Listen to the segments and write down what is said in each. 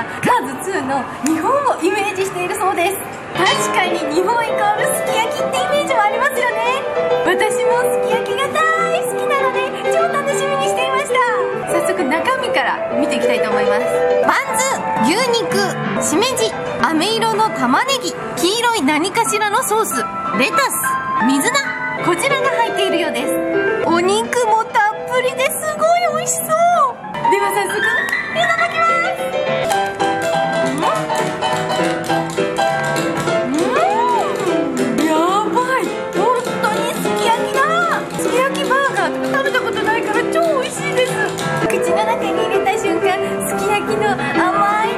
ラーカーズ2の日本をイメージしているそうです。確かに日本イコールすき焼きってイメージもありますよね。私もすき焼きが大好きなので超楽しみにしていました。早速中身から見ていきたいと思います。バンズ、牛肉、しめじ、飴色の玉ねぎ、黄色い何かしらのソース、レタス、水菜、こちらが入っているようです。お肉もたっぷりですごい美味しそう。では早速いただきます。やばい、本当にすき焼きだ。すき焼きバーガーとか食べたことないから超美味しいです。口の中に入れた瞬間、すき焼きの甘い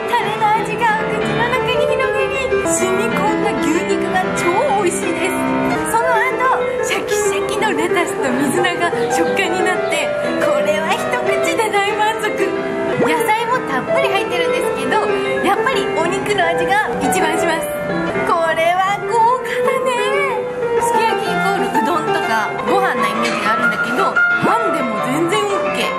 タレの味が口の中に広げり、染み込んだ牛肉が超美味しいです。その後シャキシャキのレタスと水菜が食感になって、これは一口で大満足。野菜もたっぷり入ってるんですけど、やっぱりお肉の味が一番します。これは豪華だね。すき焼きイコールうどんとかご飯なイメージがあるんだけど、パンでも全然 OK。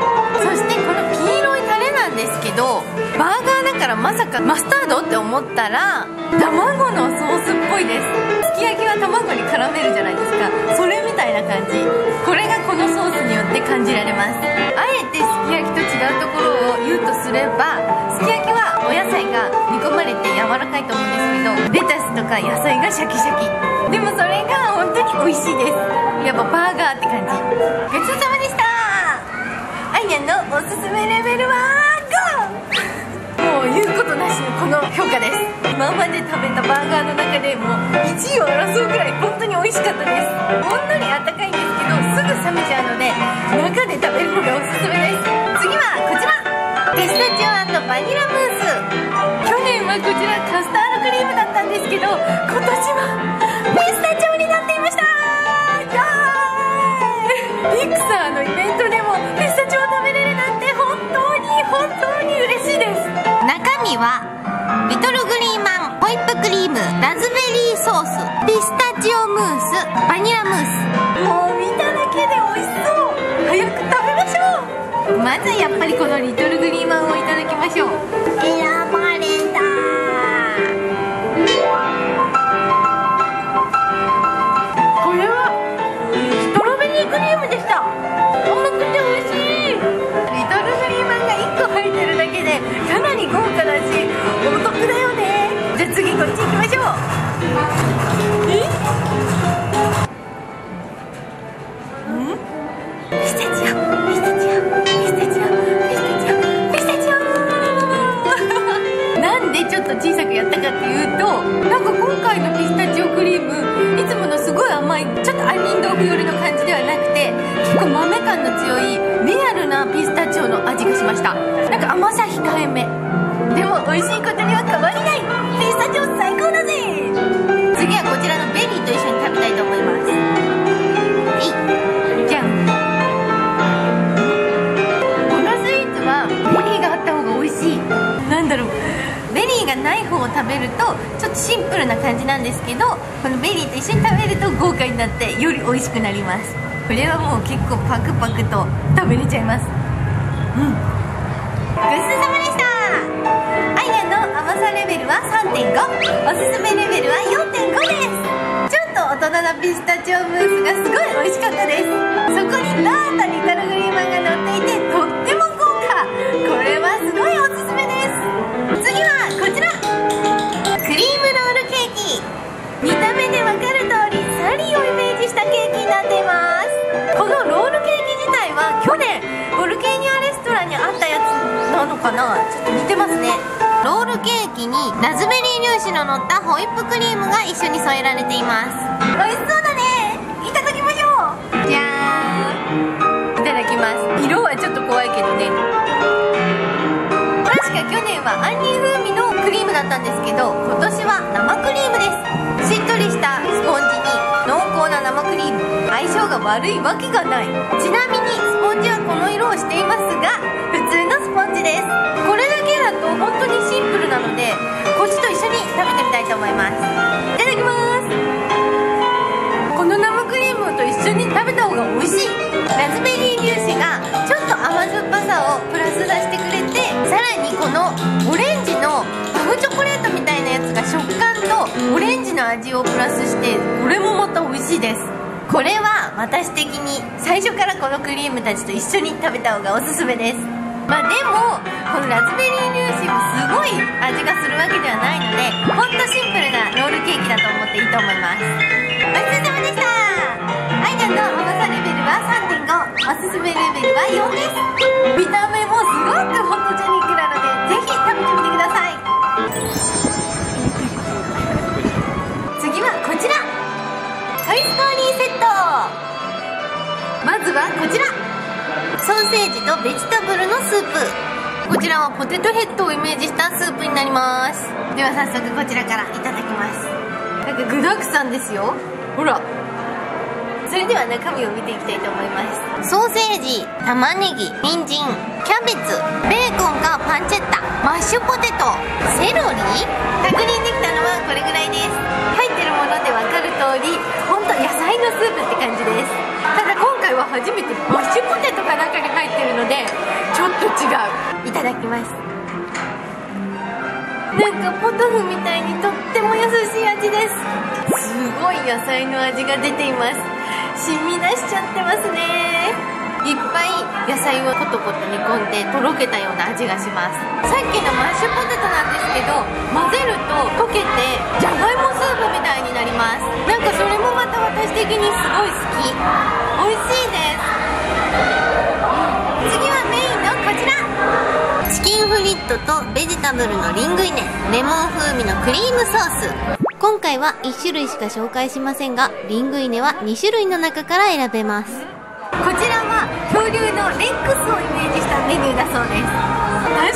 そしてこの黄色いタレなんですけど、バーガーだからまさかマスタードって思ったら卵のソースっぽいです。すき焼きは卵に絡めるじゃないですか、それみたいな感じ。これがこのソースによって感じられます。あえてすき焼きと違うところを言うとすれば、すき焼きはお野菜が煮込まれて柔らかいと思うんですけど、レタスとか野菜がシャキシャキ、でもそれが本当に美味しいです。やっぱバーガーって感じ。ごちそうさまでした。あいにゃんのおすすめレベルはGO! もう言うことなしのこの評価です。今まで食べたバーガーの中でもう1位を争うくらい本当に美味しかったです。ほんのり温かいんですけどすぐ冷めちゃうので、中で食べるのがおすすめです。次はこちら、ピスタチオ&バニラムース。去年はこちらカスタードクリームだったんですけど、今年はピスタチオになっていました。イエーイ。ピクサーのイベントでもピスタチオを食べれるなんて本当に本当に嬉しいです。中身はリトルグリーマン、ホイップクリーム、ラズベリーソース、ピスタチオムース、バニラムース。もう見ただけで美味しそう。早く食べましょう。まずやっぱりこのリトルグリーマンをいただきましょう。選ばれた。これはストロベリークリームでした。甘くて美味しい。リトルグリーマンが1個入ってるだけでかなり豪華だしお得だよね。じゃあ次こっち行きましょう。ピスタチオ、ピスタチオ、ちょっと小さくやったかっていうと、なんか今回のピスタチオクリームいつものすごい甘いちょっと杏仁豆腐寄りの感じではなくて、結構豆感の強いリアルなピスタチオの味がしました。なんか甘さ控えめでも美味しいことには変わりない。ピスタチオ最高だぜ。次はこちらのベリーと一緒に食べたいと思います。じゃん。このスイーツはベリーがあった方が美味しい。なんだろう、がない方を食べるとちょっとシンプルな感じなんですけど、このベリーと一緒に食べると豪華になってより美味しくなります。これはもう結構パクパクと食べれちゃいます。ごちそうさまでした。アイニャンの甘さレベルは 3.5、 おすすめレベルは 4.5 です。ちょっと大人なピスタチオムースがすごい美味しかったです。そこになんとリトルグリーマンが乗っていてとっても豪華。これはすごいおすすめです。次はこちら、クリームロールケーキ。見た目でわかる通りサリーをイメージしたケーキになっています。このロールケーキ自体は去年ボルケーニアレストランにあったやつなのかな。ちょっと似てますね。ロールケーキにラズベリー粒子の乗ったホイップクリームが一緒に添えられています。美味しそうだね。いただきましょう。じゃーん、いただきます。色はちょっと怖いけどね。確か去年は杏仁風味のクリームだったんですけど、今年は生クリームです。しっとりしたスポンジに濃厚な生クリーム、相性が悪いわけがない。ちなみにスポンジはこの色をしていますが普通のスポンジです。これだけだと本当にシンプルなので、こっちと一緒に食べてみたいと思います。いただきます。この生クリームと一緒に食べた方が美味しい。ラズベリー粒子がちょっと甘酸っぱさをプラス出してくれて、さらにこのオレンジのオレンジの味をプラスして、これもまた美味しいです。これは私的に最初からこのクリームたちと一緒に食べた方がおすすめです。まあでもこのラズベリー粒子もすごい味がするわけではないので、ほんとシンプルなロールケーキだと思っていいと思います。ごちそうさまでした。アイちゃんの甘さレベルは 3.5、 おすすめレベルは4です。見た目もすごくホットチャニックなので、ぜひ食べてみてください。次はこちら、トイストーリーセット。まずはこちら、ソーセージとベジタブルのスープ。こちらはポテトヘッドをイメージしたスープになります。では早速こちらからいただきます。なんか具だくさんですよ、ほら。それでは中身を見ていきたいと思います。ソーセージ、玉ねぎ、人参、キャベツ、ベーコンかパンチェッタ、マッシュポテト、セロリ。確認できたのはこれぐらいです。入ってるもので分かる通り、ほんと野菜のスープって感じです。ただ今回は初めてマッシュポテトが中に入ってるので、ちょっと違う。いただきます。なんかポトフみたいにとっても優しい味です。すごい野菜の味が出ています。染み出しちゃってますね。いっぱい野菜をコトコト煮込んで、とろけたような味がします。さっきのマッシュポテトなんですけど、混ぜると溶けてじゃがいもスープみたいになります。なんかそれもまた私的にすごい好き。美味しいです。次はメインのこちら、チキンフリットとベジタブルのリングイネ、レモン風味のクリームソース。今回は1種類しか紹介しませんが、リングイネは2種類の中から選べます。こちらは恐竜のレックスをイメージしたメニューだそうで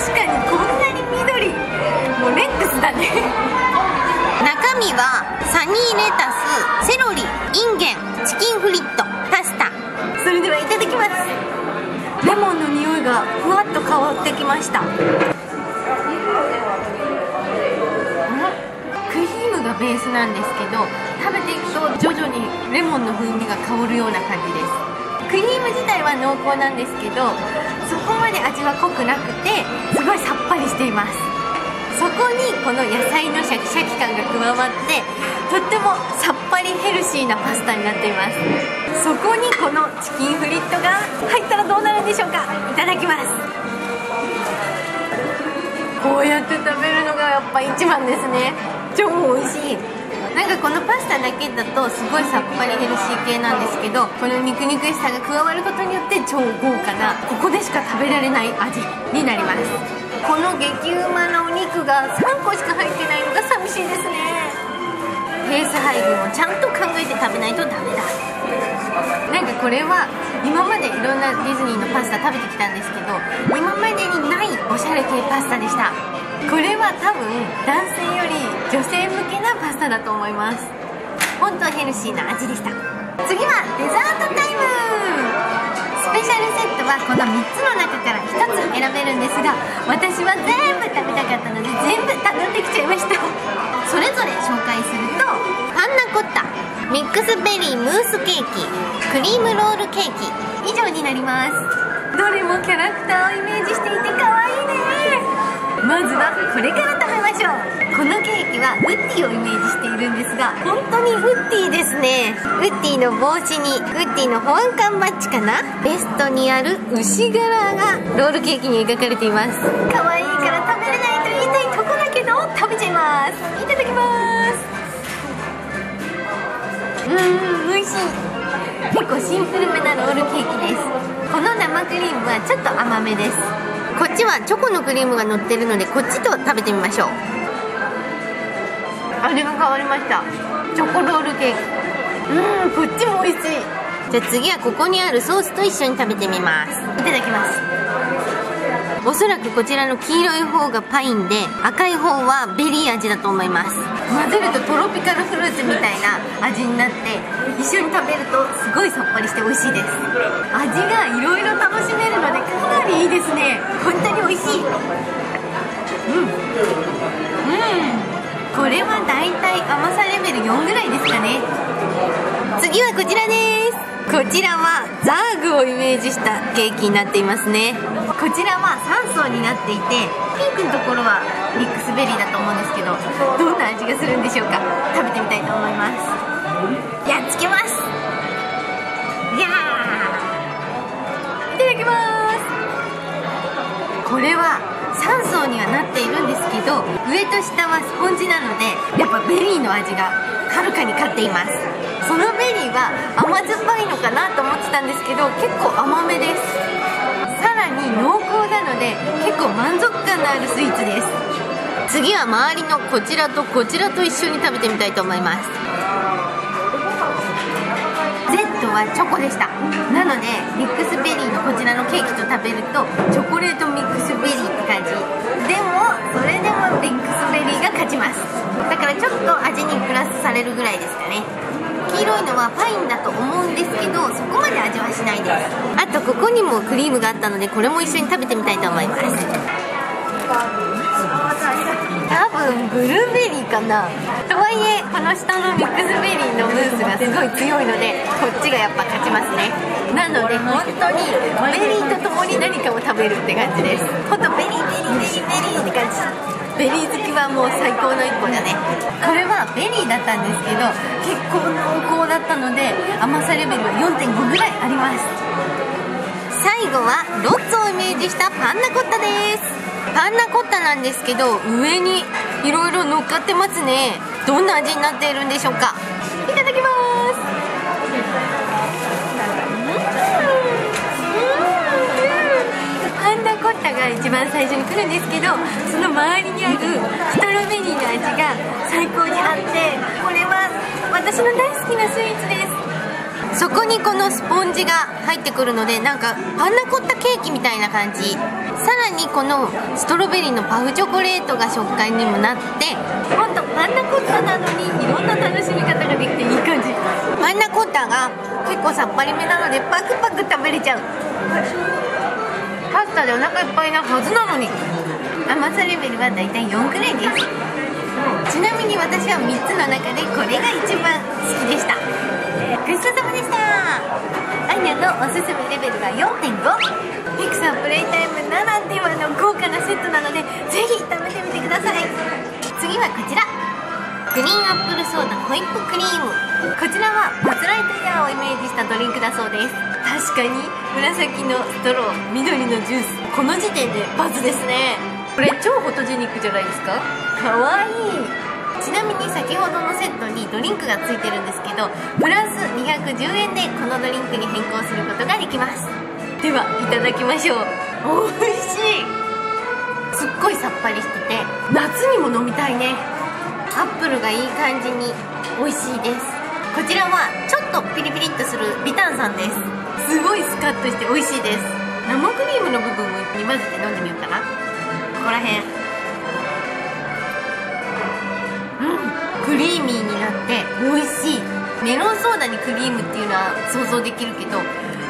す。確かにこんなに緑、もうレックスだね中身はサニーレタス、セロリ、インゲン、チキンフリット、パスタ。それではいただきます。レモンの匂いがふわっと香ってきました。ベースなんですけど、食べていくと徐々にレモンの風味が香るような感じです。クリーム自体は濃厚なんですけど、そこまで味は濃くなくて、すごいさっぱりしています。そこにこの野菜のシャキシャキ感が加わって、とってもさっぱりヘルシーなパスタになっています。そこにこのチキンフリットが入ったらどうなるんでしょうか。いただきます。こうやって食べるのがやっぱ一番ですね。超美味しい。なんかこのパスタだけだとすごいさっぱりヘルシー系なんですけど、この肉々しさが加わることによって超豪華な、ここでしか食べられない味になります。この激うまなお肉が3個しか入ってないのが寂しいですね。ペース配分をちゃんと考えて食べないとダメだ。なんかこれは今までいろんなディズニーのパスタ食べてきたんですけど、今までにないおしゃれ系パスタでした。これは多分男性より女性向けなパスタだと思います。本当ヘルシーな味でした。次はデザートタイム。スペシャルセットはこの3つの中から1つ選べるんですが、私は全部食べたかったので全部頼んできちゃいました。それぞれ紹介すると、パンナコッタ、ミックスベリームースケーキ、クリームロールケーキ、以上になります。どれもキャラクターをイメージしていて可愛いね。まずはこれから食べましょう。このケーキはウッディをイメージしているんですが、本当にウッディですね。ウッディの帽子にウッディの保安官バッジかな、ベストにある牛柄がロールケーキに描かれています。可愛いから食べれないと言いたいとこだけど、食べちゃいます。いただきます。美味しい。結構シンプルめなロールケーキです。この生クリームはちょっと甘めです。こっちはチョコのクリームが乗ってるので、こっちと食べてみましょう。味が変わりました。チョコロールケーキ、こっちも美味しい。じゃあ次はここにあるソースと一緒に食べてみます。いただきます。おそらくこちらの黄色い方がパインで、赤い方はベリー味だと思います。混ぜるとトロピカルフルーツみたいな味になって、一緒に食べるとすごいさっぱりして美味しいです。味がいろいろ楽しめるのでかなりいいですね。本当に美味しい。これはだいたい甘さレベル4ぐらいですかね。次はこちらです。こちらはザーグをイメージしたケーキになっていますね。こちらは3層になっていて、ピンクのところはミックスベリーだと思うんですけど、どんな味がするんでしょうか。食べてみたいと思います。やっつけます。いやー、いただきます。これは3層にはなっているんですけど、上と下はスポンジなので、やっぱベリーの味がはるかに勝っています。そのベリーは甘酸っぱいのかなと思ってたんですけど、結構甘めです。さらに濃厚なので結構満足感のあるスイーツです。次は周りのこちらとこちらと一緒に食べてみたいと思います。 Z はチョコでした。なのでミックスベリーのこちらのケーキと食べるとチョコレートミックスベリーって感じでも、それでもミックスベリーが勝ちます。だからちょっと味にプラスされるぐらいですかね。黄色いのはパインだと思うんですけど、そこまで味はしないです。あとここにもクリームがあったので、これも一緒に食べてみたいと思います。多分ブルーベリーかな。とはいえこの下のミックスベリーのムースがすごい強いので、こっちがやっぱ勝ちますね。なので本当にベリーとともに何かを食べるって感じです。ほんとベリーベリーベリーベリーって感じ。ベリー好きはもう最高の一個だね。これはベリーだったんですけど、結構濃厚だったので甘さレベルは 4.5 ぐらいあります。最後はロッツをイメージしたパンナコッタです。パンナコッタなんですけど、上にいろいろ乗っかってますね。どんな味になっているんでしょうか。いただきます。パンナコッタが一番最初に来るんですけど、その周りにあるストロベリーの味が最高にあって、これは私の大好きなスイーツです。そこにこのスポンジが入ってくるので、なんかパンナコッタケーキみたいな感じ。さらにこのストロベリーのパフチョコレートが食感にもなって、ほんとパンナコッタなのにいろんな楽しみ方ができていい感じ。パンナコッタが結構さっぱりめなのでパクパク食べれちゃう。パスタでお腹いっぱいなはずなのに、甘さレベルはだいたい4くらいです。ちなみに私は3つの中でこれが一番好きでした。ごちそうさまでした。アーニャのおすすめレベルは 4.5、 ピクサープレイタイムならではの豪華なセットなので、ぜひ食べてみてください。次はこちら、グリーンアップルソーダホイップクリーム。こちらはバズライトイヤーをイメージしたドリンクだそうです。確かに紫のストロー、緑のジュース、この時点でバズですね。これ超フォトジェニックじゃないですか。かわいい。ちなみに先ほどのセットにドリンクがついてるんですけど、プラス210円でこのドリンクに変更することができます。ではいただきましょう。おいしい。すっごいさっぱりしてて、夏にも飲みたいね。アップルがいい感じに美味しいです。こちらはちょっとピリピリっとする微炭酸です。すごいスカッとして美味しいです。生クリームの部分をに混ぜて飲んでみようかな。ここら辺、クリーミーになって美味しい。メロンソーダにクリームっていうのは想像できるけど、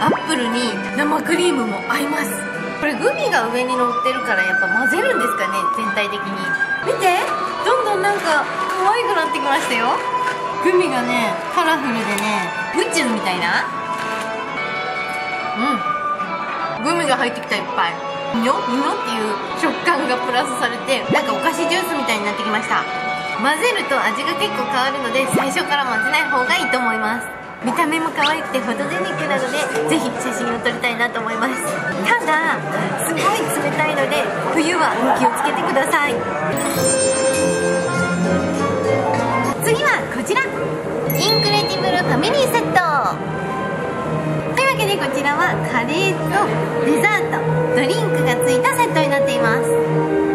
アップルに生クリームも合います。これグミが上に乗ってるから、やっぱ混ぜるんですかね、全体的に。見て、どんどんなんか可愛くなってきましたよ。グミがね、カラフルでね、宇宙みたいな。グミが入ってきた、いっぱいニョニョっていう食感がプラスされて、なんかお菓子ジュースみたいになってきました。混ぜると味が結構変わるので、最初から混ぜない方がいいと思います。見た目も可愛くてフォトジェニックなので、ぜひ写真を撮りたいなと思います。ただすごい冷たいので、冬は気をつけてください。次はこちら、インクレディブルファミリーセット。でこちらはカレーとデザート、ドリンクがついたセットになっています。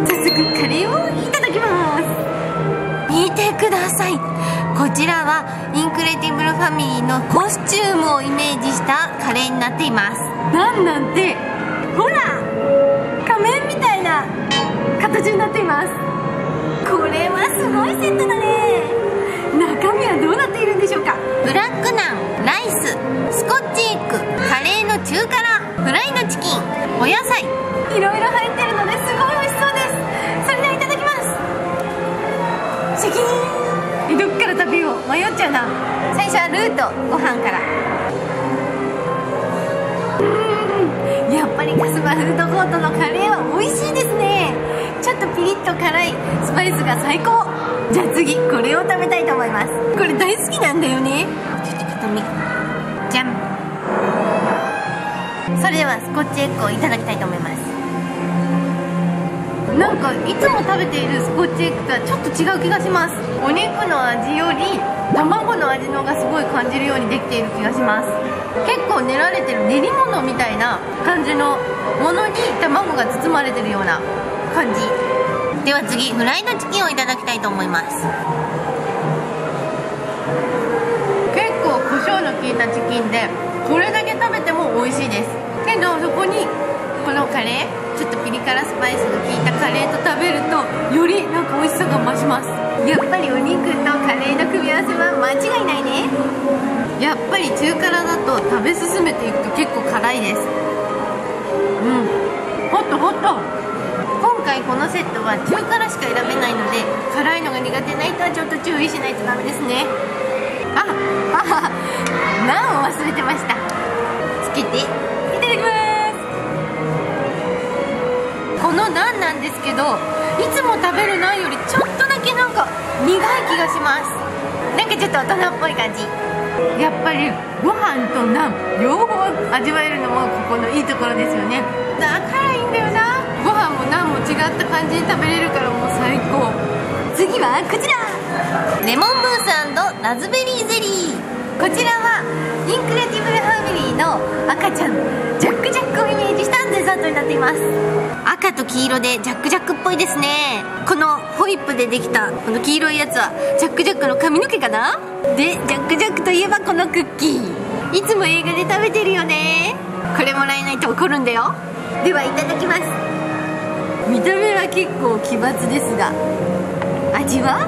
早速カレーをいただきます。見てください。こちらはインクレディブルファミリーのコスチュームをイメージしたカレーになっています。なんなんて、ほら仮面みたいな形になっています。これはすごいセットだね。中身はどうなっているんでしょうか。ブラックナン、ライス、スコッチエッグ、カレーの中辛、フライのチキン、お野菜、いろいろ入ってるので、すごい美味しそうです。それではいただきます。チキン、どっから食べよう迷っちゃうな。最初はルーとご飯から。やっぱりカスバフードコートのカレーは美味しいですね。ちょっとピリッと辛いスパイスが最高。じゃあ次これを食べたいと思います。これ大好きなんだよね。ちょっと固めじゃん。それではスコッチエッグをいただきたいと思います。なんかいつも食べているスコッチエッグとはちょっと違う気がします。お肉の味より卵の味のがすごい感じるようにできている気がします。結構練られてる練り物みたいな感じのものに卵が包まれてるような感じ。では次フライドチキンをいただきたいと思います。結構胡椒の効いたチキンでこれだけ食べても美味しいですけど、そこにこのカレーちょっとピリ辛スパイスが効いたカレーと食べるとよりなんか美味しさが増します。やっぱりお肉とカレーの組み合わせは間違いないね。やっぱり中辛だと食べ進めていくと結構辛いです。ホットホット。今回このセットは中辛しか選べないので、辛いのが苦手な人はちょっと注意しないとダメですね。あナンを忘れてました。つけてこのナンなんですけど、いつも食べるナンよりちょっとだけなんか苦い気がします。なんかちょっと大人っぽい感じ。やっぱりご飯とナン両方味わえるのもここのいいところですよね。辛いんだよな。ご飯もナンも違った感じに食べれるからもう最高。次はこちらレモンムース&ラズベリーゼリー。こちらはインクレディブルファミリーの赤ちゃんジャックジャックをイメージしたデザートになっています。赤と黄色でジャックジャックっぽいですね。このホイップでできたこの黄色いやつはジャックジャックの髪の毛かな。でジャックジャックといえばこのクッキー、いつも映画で食べてるよね。これもらえないと怒るんだよ。ではいただきます。見た目は結構奇抜ですが味は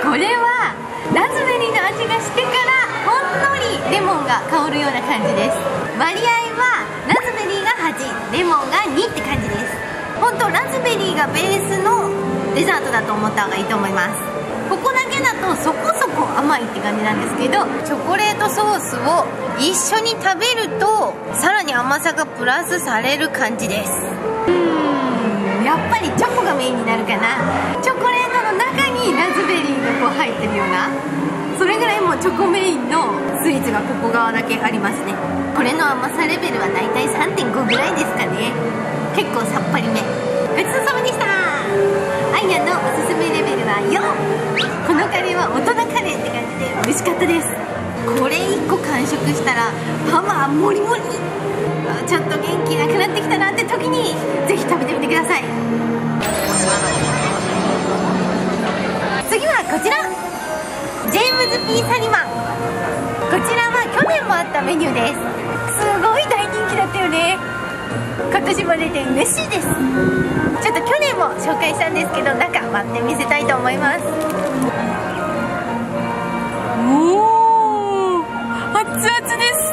これはラズベリーの味がしてからほんのりレモンが香るような感じです。割合はラズベリーが8、レモンが2って感じです。本当ラズベリーがベースのデザートだと思った方がいいと思います。ここだけだとそこそこ甘いって感じなんですけど、チョコレートソースを一緒に食べるとさらに甘さがプラスされる感じです。やっぱりチョコがメインになるかな。チョコレートの中にラズベリーがこう入ってるような、それぐらいもうチョコメインのスイーツがここ側だけありますね。これの甘さレベルはだいたい 3.5 ぐらいですかね。結構さっぱりめ。ごちそうさまでした。あやのおすすめレベルは4。このカレーは大人カレーって感じで美味しかったです。これ1個完食したらパワーモリモリ。ちょっと元気なくなってきたなって時にぜひ食べてみてください。次はこちらジェームズ・ピー・サリマン。こちらは去年もあったメニューです。すごい大人気だったよね。今年も出て嬉しいです。ちょっと去年も紹介したんですけど中割ってみせたいと思います。おお熱々です。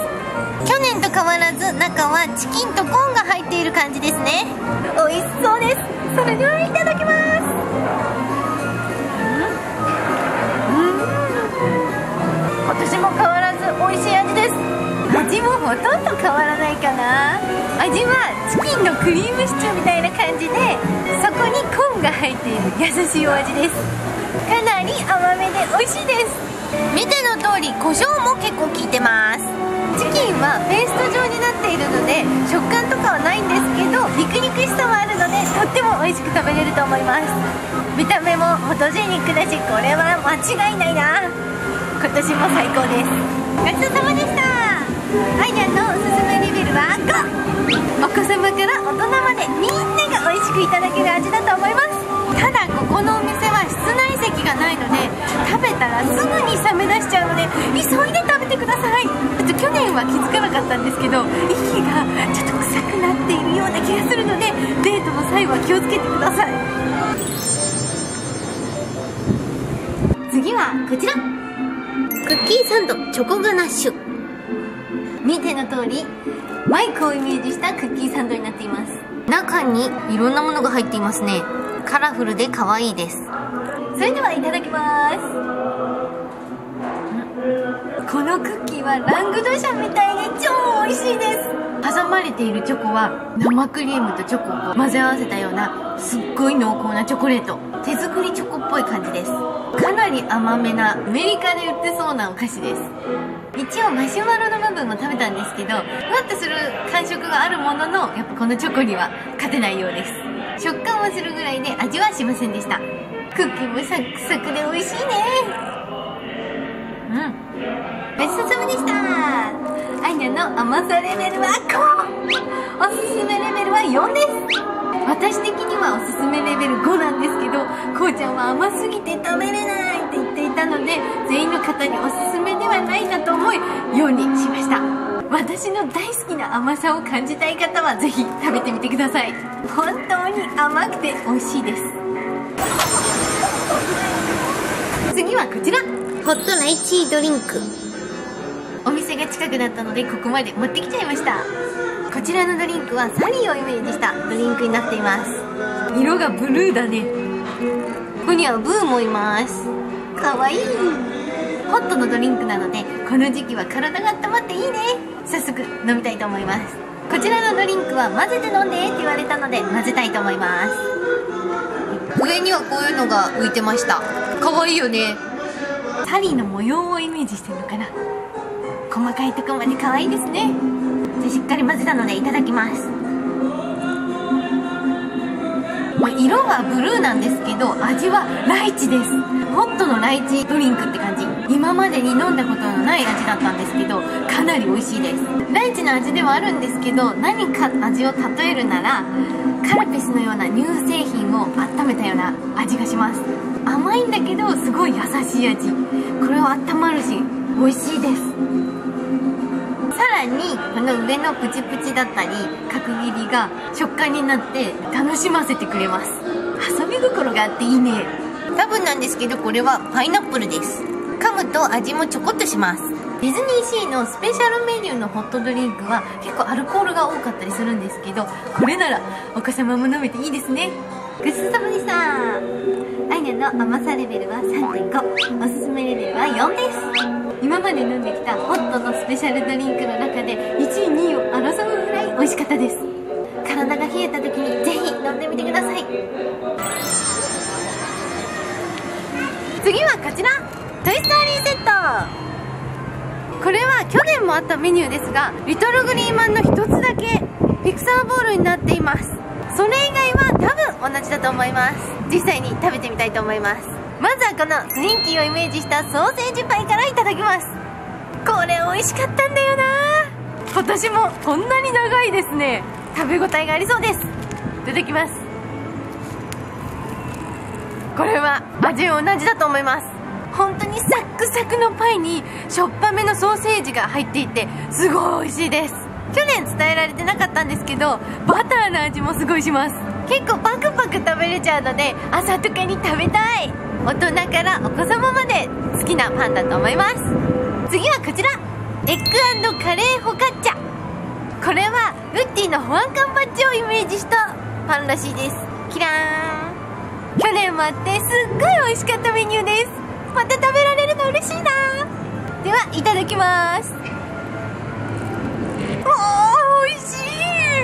去年と変わらず中はチキンとコーンが入っている感じですね。美味しそうです。それではいただきます。今年も変わらず美味しい味です。味もほとんど変わらないかな。味はチキンのクリームシチューみたいな感じでそこにコーンが入っている優しいお味です。かなり甘めで美味しいです。見ての通り胡椒も結構効いてます。チキンはペースト状になっているので食感とかはないんですけど肉々しさもあるのでとっても美味しく食べれると思います。見た目もフォトジェニックだしこれは間違いないな。今年も最高です。ごちそうさまでした。アイナのおすすめレベルは5。お子様から大人までみんなが美味しくいただける味だと思います。ただここのお店は室内席がないので食べたらすぐに冷め出しちゃうので急いで食べてください。去年は気づかなかったんですけど息がちょっと臭くなっているような気がするのでデートの際は気をつけてください。次はこちらクッキーサンドチョコガナッシュ。見ての通りマイクをイメージしたクッキーサンドになっています。中にいろんなものが入っていますね。カラフルで可愛いです。それではいただきます。このクッキーはラングドシャみたいに超美味しいです。挟まれているチョコは生クリームとチョコを混ぜ合わせたようなすっごい濃厚なチョコレート、手作りチョコっぽい感じです。かなり甘めな、アメリカで売ってそうなお菓子です。一応マシュマロの部分も食べたんですけど、ふわっとする感触があるものの、やっぱこのチョコには勝てないようです。食感はするぐらいで味はしませんでした。クッキーもサクサクで美味しいね。ごちそうさまでした。アイナの甘さレベルは5、おすすめレベルは4です。私的にはおすすめレベル5なんですけど、こうちゃんは甘すぎて食べれないって言っていたので、全員の方におすすめではないなと思い4にしました。私の大好きな甘さを感じたい方はぜひ食べてみてください。本当に甘くて美味しいです。次はこちら、ホットライチドリンク。お店が近くだったのでここまで持ってきちゃいました。こちらのドリンクはサリーをイメージしたドリンクになっています。色がブルーだね。ここにはブーもいます。かわいい。ホットのドリンクなのでこの時期は体が温まっていいね。早速飲みたいと思います。こちらのドリンクは混ぜて飲んでって言われたので混ぜたいと思います。上にはこういうのが浮いてました。かわいいよね。サリーの模様をイメージしてるのかな。細かいとこまで可愛いですね。でしっかり混ぜたのでいただきます。色はブルーなんですけど味はライチです。ホットのライチドリンクって感じ。今までに飲んだことのない味だったんですけどかなり美味しいです。ライチの味ではあるんですけど、何か味を例えるならカルピスのような乳製品を温めたような味がします。甘いんだけどすごい優しい味。これは温まるし美味しいです。さらにこの上のプチプチだったり角切りが食感になって楽しませてくれます。遊び心があっていいね。多分なんですけどこれはパイナップルです。噛むと味もちょこっとします。ディズニーシーのスペシャルメニューのホットドリンクは結構アルコールが多かったりするんですけど、これならお子様も飲めていいですね。ごちそうさまでした。アイナの甘さレベルは 3.5、 おすすめレベルは4です。今まで飲んできたホットのスペシャルドリンクの中で1位2位を争うぐらい美味しかったです。体が冷えた時にぜひ飲んでみてください。次はこちら、トイストーリーセット。これは去年もあったメニューですが、リトルグリーマンの一つだけピクサーボールになっています。それ以外は多分同じだと思います。実際に食べてみたいと思います。まずはこのスリンキーをイメージしたソーセージパイからいただきます。これ美味しかったんだよな。今年もこんなに長いですね。食べ応えがありそうです。いただきます。これは味は同じだと思います。本当にサックサクのパイにしょっぱめのソーセージが入っていてすごい美味しいです。去年伝えられてなかったんですけどバターの味もすごいします。結構パクパク食べれちゃうので朝とかに食べたい。大人からお子様まで好きなパンだと思います。次はこちら、エッグ&カレーホカッチャ。これはウッディの保安缶バッジをイメージしたパンらしいです。キラーン。去年もあってすっごい美味しかったメニューです。また食べられるの嬉しいな。ではいただきます。おー美味し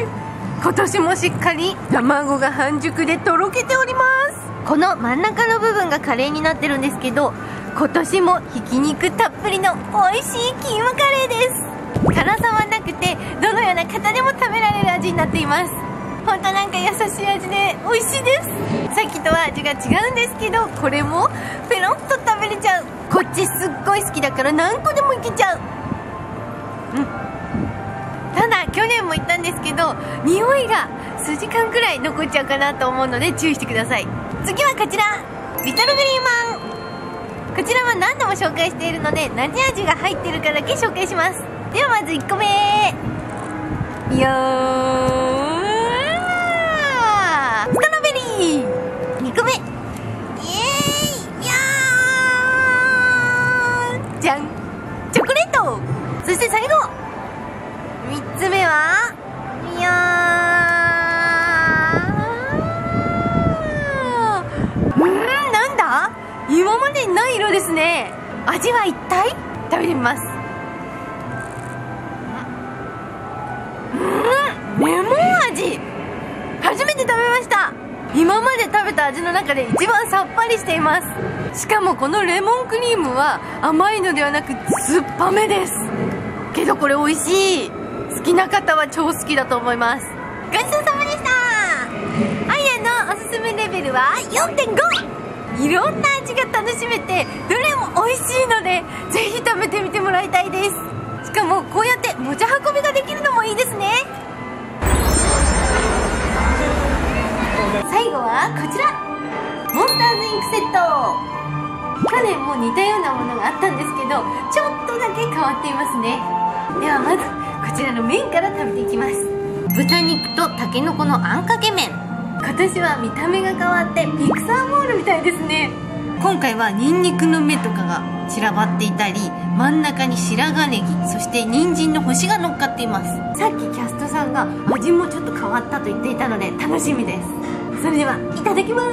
い。今年もしっかり卵が半熟でとろけております。この真ん中の部分がカレーになってるんですけど、今年もひき肉たっぷりの美味しいキーマカレーです。辛さはなくてどのような方でも食べられる味になっています。本当なんか優しい味で美味しいです。さっきとは味が違うんですけどこれもペロッと食べれちゃう。こっちすっごい好きだから何個でもいけちゃう。ただ去年も言ったんですけど匂いが数時間くらい残っちゃうかなと思うので注意してください。次はこちら、リトルグリーマン。こちらは何度も紹介しているので何味が入ってるかだけ紹介します。ではまず1個目よー、ストロベリー。2個目イエーイよー、じゃん、チョコレート。そして最後3つ目はよー、今までにない色ですね。味は一体？食べてみます。レモン味、初めて食べました。今まで食べた味の中で一番さっぱりしています。しかもこのレモンクリームは甘いのではなく酸っぱめですけど、これ美味しい。好きな方は超好きだと思います。ごちそうさまでした。あやのおすすめレベルは 4.5。 いろんな味が楽しめてどれも美味しいので、ぜひ食べてみてもらいたいです。しかもこうやって持ち運びができるのもいいですね。最後はこちら、モンスターズインクセット。去年も似たようなものがあったんですけど、ちょっとだけ変わっていますね。ではまずこちらの麺から食べていきます。豚肉とたけのこのあんかけ麺。今年は見た目が変わってピクサーモールみたいですね。今回はニンニクの芽とかが散らばっていたり、真ん中に白髪ネギ、そして人参の干しが乗っかっています。さっきキャストさんが味もちょっと変わったと言っていたので楽しみです。それではいただきます。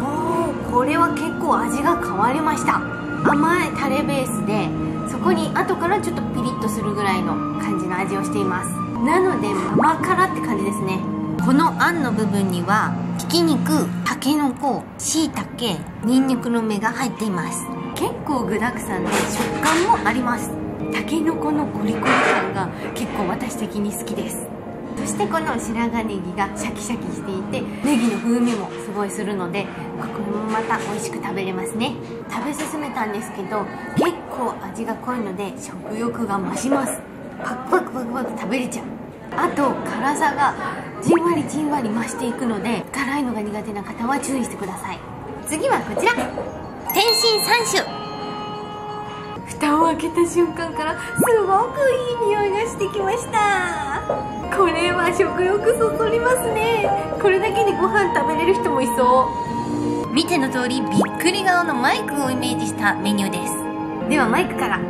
おお、これは結構味が変わりました。甘いタレベースで、そこに後からちょっとピリッとするぐらいの感じの味をしています。なので甘辛って感じですね。このあんの部分にはひき肉、たけのこ、しいたけ、にんにくの芽が入っています。結構具だくさんで食感もあります。たけのこのコリコリ感が結構私的に好きです。そしてこの白髪ネギがシャキシャキしていて、ネギの風味もすごいするので、これもまた美味しく食べれますね。食べ進めたんですけど、結構味が濃いので食欲が増します。パクパクパクパク食べれちゃう。あと辛さがじんわりじんわり増していくので、辛いのが苦手な方は注意してください。次はこちら、天津三種。蓋を開けた瞬間からすごくいい匂いがしてきました。これは食欲そそりますね。これだけでご飯食べれる人もいそう。見ての通りびっくり顔のマイクをイメージしたメニューです。ではマイクからい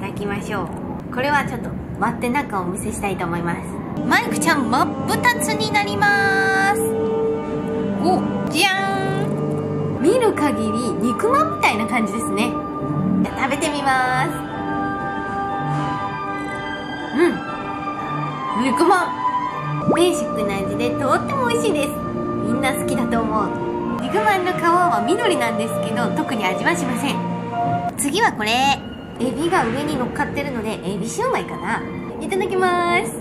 ただきましょう。これはちょっと割って中をお見せしたいと思います。マイクちゃん真っ二つになります。お、じゃーん。見る限り肉まんみたいな感じですね。食べてみます。うん、肉まん。ベーシックな味でとっても美味しいです。みんな好きだと思う。肉まんの皮は緑なんですけど、特に味はしません。次はこれ、エビが上に乗っかってるのでエビシューマイかな。いただきます。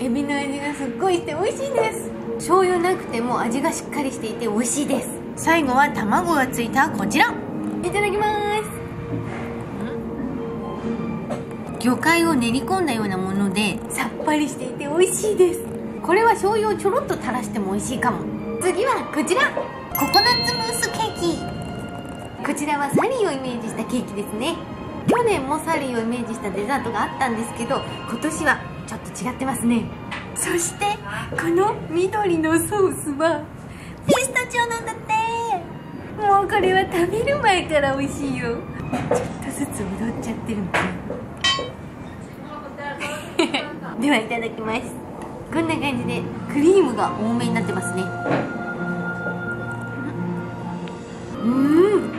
エビの味がすっごいして美味しいです。醤油なくても味がしっかりしていて美味しいです。最後は卵がついたこちら、いただきます。魚介を練り込んだようなものでさっぱりしていて美味しいです。これは醤油をちょろっと垂らしても美味しいかも。次はこちら、ココナッツムースケーキ。こちらはサリーをイメージしたケーキですね。去年もサリーをイメージしたデザートがあったんですけど、今年はちょっと違ってますね。そしてこの緑のソースはピスタチオなんだって。もうこれは食べる前から美味しいよ。ちょっとずつ踊っちゃってるみたいではいただきます。こんな感じでクリームが多めになってますね。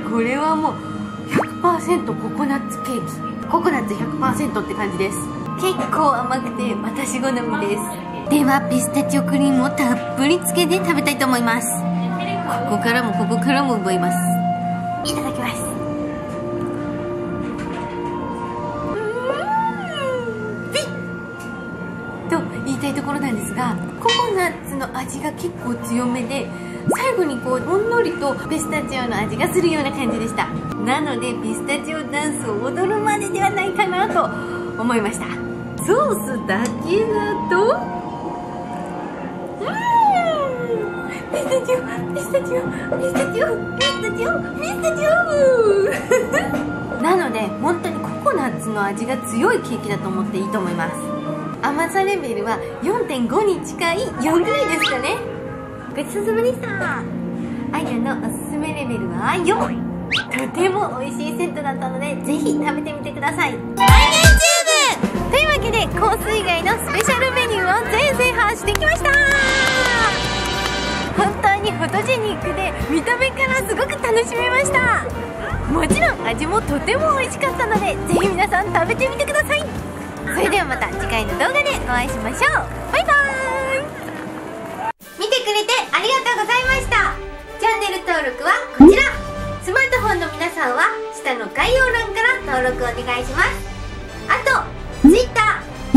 これはもう 100% ココナッツケーキ。ココナッツ 100% って感じです。結構甘くて私好みです。ではピスタチオクリームをたっぷりつけて食べたいと思います。ここからも奪います。いただきます。ピッと言いたいところなんですが、ココナッツの味が結構強めで、最後にこうほんのりとピスタチオの味がするような感じでした。なのでピスタチオダンスを踊るまでではないかなと思いました。ソースだけだとピスタチオなので本当にココナッツの味が強いケーキだと思っていいと思います。甘さレベルは 4.5 に近い4ぐらいですかね。ごちそうさまでした。あやのおすすめレベルは4。とても美味しいセットだったので、ぜひ食べてみてください。というわけでコース以外のスペシャルメニューを全制覇してきました。本当にほっとじ肉で見た目からすごく楽しめました。もちろん味もとても美味しかったので、ぜひ皆さん食べてみてください。それではまた次回の動画でお会いしましょう。バイバーイ。見てくれてありがとうございました。チャンネル登録はこちら。スマートフォンの皆さんは下の概要欄から登録お願いします。あと Twitter、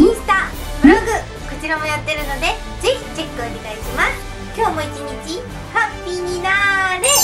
インスタ、ブログ、こちらもやってるので、ぜひチェックお願いします。今日も一日ハッピーになーれ。